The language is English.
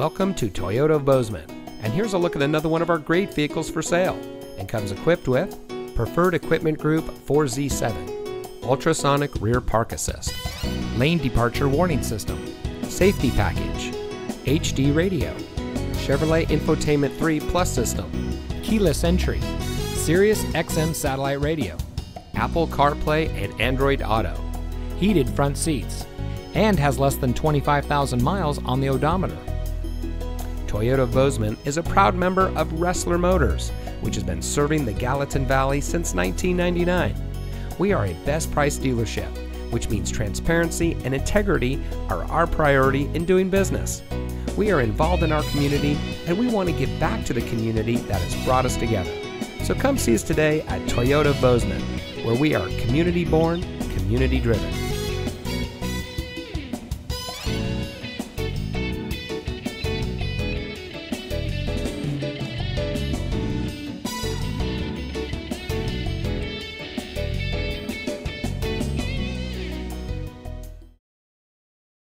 Welcome to Toyota of Bozeman, and here's a look at another one of our great vehicles for sale, and comes equipped with Preferred Equipment Group 4Z7, Ultrasonic Rear Park Assist, Lane Departure Warning System, Safety Package, HD Radio, Chevrolet Infotainment 3 Plus System, Keyless Entry, Sirius XM Satellite Radio, Apple CarPlay and Android Auto, heated front seats, and has less than 25,000 miles on the odometer. Toyota of Bozeman is a proud member of Wrestler Motors, which has been serving the Gallatin Valley since 1999. We are a best price dealership, which means transparency and integrity are our priority in doing business. We are involved in our community, and we want to give back to the community that has brought us together. So come see us today at Toyota of Bozeman, where we are community born, community driven.